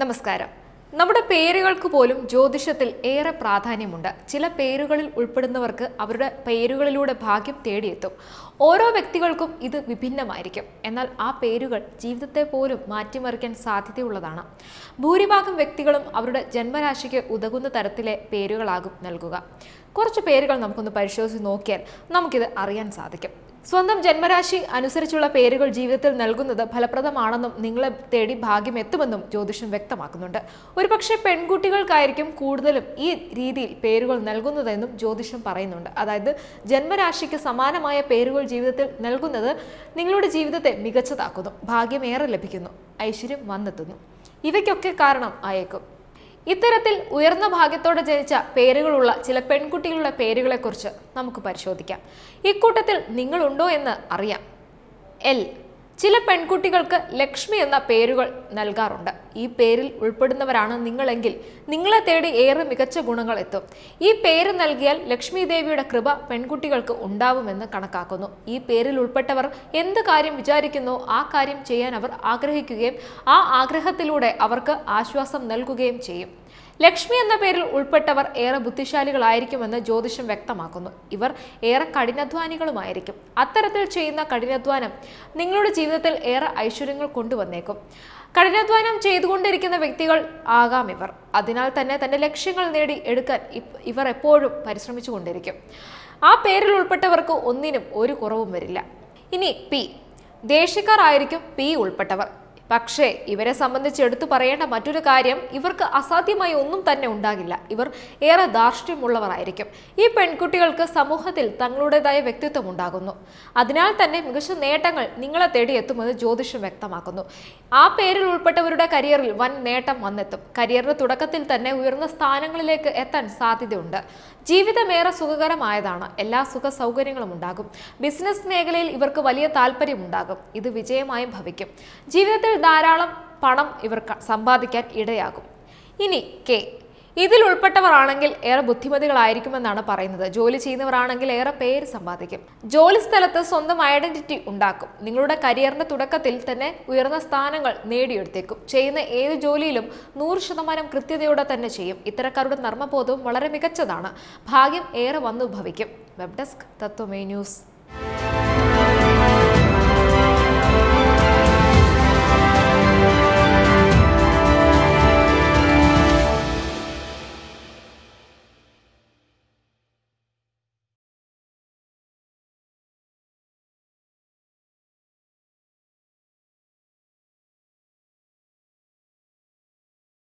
നമസ്കാരം. നമ്മുടെ പേരുകൾക്ക് പോലും ജ്യോതിഷത്തിൽ ഏറെ പ്രാധാന്യമുണ്ട്. ചില പേരുകളിൽ ഉൾപ്പെടുന്നവർക്ക് അവരുടെ പേരുകളിലൂടെ ഭാഗ്യം തേടിയെത്തും. ഓരോ വ്യക്തികൾക്കും ഇത് വിഭിന്നമായിരിക്കും. എന്നാൽ ആ പേരുകൾ ജീവിതത്തെ പോലും മാറ്റിമറിക്കാൻ സാധ്യതയുള്ളതാണ്. ഭൂരിഭാഗം വ്യക്തികളും അവരുടെ ജന്മരാശിക്ക് ഉതകുന്ന തരത്തിലെ പേരുകളാകും നൽകുക. കുറച്ച് പേരുകൾ നമുക്കൊന്ന് പരിശോധിച്ച് നോക്കിയാൽ നമുക്കിത് അറിയാൻ സാധിക്കും. സ്വന്തം ജന്മരാശി അനുസരിച്ചുള്ള പേരുകൾ ജീവിതത്തിൽ നൽകുന്നത് ഫലപ്രദമാണെന്നും നിങ്ങളെ തേടി ഭാഗ്യം എത്തുമെന്നും ജ്യോതിഷം വ്യക്തമാക്കുന്നുണ്ട്. ഒരുപക്ഷെ പെൺകുട്ടികൾക്കായിരിക്കും കൂടുതലും ഈ രീതിയിൽ പേരുകൾ നൽകുന്നതെന്നും ജ്യോതിഷം പറയുന്നുണ്ട്. അതായത് ജന്മരാശിക്ക് സമാനമായ പേരുകൾ ജീവിതത്തിൽ നൽകുന്നത് നിങ്ങളുടെ ജീവിതത്തെ മികച്ചതാക്കുന്നു, ഭാഗ്യമേറെ ലഭിക്കുന്നു, ഐശ്വര്യം വന്നെത്തുന്നു. ഇവയ്ക്കൊക്കെ കാരണം ആയേക്കും. ഇത്തരത്തിൽ ഉയർന്ന ഭാഗ്യത്തോടെ ജനിച്ച പേരുകളുള്ള ചില പെൺകുട്ടികളുടെ പേരുകളെക്കുറിച്ച് നമുക്ക് പരിശോധിക്കാം. ഇക്കൂട്ടത്തിൽ നിങ്ങളുണ്ടോ എന്ന് അറിയാം. എൽ. ചില പെൺകുട്ടികൾക്ക് ലക്ഷ്മി എന്ന പേരുകൾ നൽകാറുണ്ട്. ഈ പേരിൽ ഉൾപ്പെടുന്നവരാണ് നിങ്ങളെങ്കിൽ നിങ്ങളെ തേടി ഏറെ മികച്ച ഗുണങ്ങൾ എത്തും. ഈ പേര് നൽകിയാൽ ലക്ഷ്മി ദേവിയുടെ കൃപ പെൺകുട്ടികൾക്ക് ഉണ്ടാവുമെന്ന് കണക്കാക്കുന്നു. ഈ പേരിൽ ഉൾപ്പെട്ടവർ എന്ത് കാര്യം വിചാരിക്കുന്നു ആ കാര്യം ചെയ്യാൻ അവർ ആഗ്രഹിക്കുകയും ആ ആഗ്രഹത്തിലൂടെ അവർക്ക് ആശ്വാസം നൽകുകയും ചെയ്യും. ലക്ഷ്മി എന്ന പേരിൽ ഉൾപ്പെട്ടവർ ഏറെ ബുദ്ധിശാലികളായിരിക്കുമെന്ന് ജ്യോതിഷം വ്യക്തമാക്കുന്നു. ഇവർ ഏറെ കഠിനാധ്വാനികളുമായിരിക്കും. അത്തരത്തിൽ ചെയ്യുന്ന കഠിനാധ്വാനം നിങ്ങളുടെ ജീവിതത്തിൽ ഏറെ ഐശ്വര്യങ്ങൾ കൊണ്ടുവന്നേക്കും. കഠിനാധ്വാനം ചെയ്തുകൊണ്ടിരിക്കുന്ന വ്യക്തികൾ ആകാം ഇവർ. അതിനാൽ തന്നെ തൻ്റെ ലക്ഷ്യങ്ങൾ നേടി എടുക്കാൻ ഇവർ എപ്പോഴും പരിശ്രമിച്ചു കൊണ്ടിരിക്കും. ആ പേരിൽ ഉൾപ്പെട്ടവർക്ക് ഒന്നിനും ഒരു കുറവും വരില്ല. ഇനി പി. ദേഷ്യക്കാർ ആയിരിക്കും പി ഉൾപ്പെട്ടവർ. പക്ഷേ ഇവരെ സംബന്ധിച്ച് എടുത്തു പറയേണ്ട മറ്റൊരു കാര്യം, ഇവർക്ക് അസാധ്യമായി ഒന്നും തന്നെ ഉണ്ടാകില്ല. ഇവർ ഏറെ ധാർഷ്ട്യമുള്ളവരായിരിക്കും. ഈ പെൺകുട്ടികൾക്ക് സമൂഹത്തിൽ തങ്ങളുടേതായ വ്യക്തിത്വം ഉണ്ടാകുന്നു. അതിനാൽ തന്നെ മികച്ച നേട്ടങ്ങൾ നിങ്ങളെ തേടിയെത്തുമെന്ന് ജ്യോതിഷം വ്യക്തമാക്കുന്നു. ആ പേരിൽ ഉൾപ്പെട്ടവരുടെ കരിയറിൽ വൻ നേട്ടം വന്നെത്തും. കരിയറിന്റെ തുടക്കത്തിൽ തന്നെ ഉയർന്ന സ്ഥാനങ്ങളിലേക്ക് എത്താൻ സാധ്യതയുണ്ട്. ജീവിതമേറെ സുഖകരമായതാണ്. എല്ലാ സുഖ സൗകര്യങ്ങളും ഉണ്ടാകും. ബിസിനസ് മേഖലയിൽ ഇവർക്ക് വലിയ താല്പര്യമുണ്ടാകും. ഇത് വിജയമായും ഭവിക്കും. ജീവിതത്തിൽ ധാരാളം പണം ഇവർ സമ്പാദിക്കാൻ ഇടയാകും. ഇനി കെ. ഇതിൽ ഉൾപ്പെട്ടവരാണെങ്കിൽ ഏറെ ബുദ്ധിമതികളായിരിക്കുമെന്നാണ് പറയുന്നത്. ജോലി ചെയ്യുന്നവരാണെങ്കിൽ ഏറെ പേര് സമ്പാദിക്കും. ജോലി സ്ഥലത്ത് സ്വന്തം ഐഡന്റിറ്റി ഉണ്ടാക്കും. നിങ്ങളുടെ കരിയറിന്റെ തുടക്കത്തിൽ തന്നെ ഉയർന്ന സ്ഥാനങ്ങൾ നേടിയെടുത്തേക്കും. ചെയ്യുന്ന ഏത് ജോലിയിലും 100% കൃത്യതയോടെ തന്നെ ചെയ്യും. ഇത്തരക്കാരുടെ നർമ്മബോധവും വളരെ മികച്ചതാണ്. ഭാഗ്യം ഏറെ വന്നുഭവിക്കും. വെബ് ഡെസ്ക് തത്വമേ ന്യൂസ്.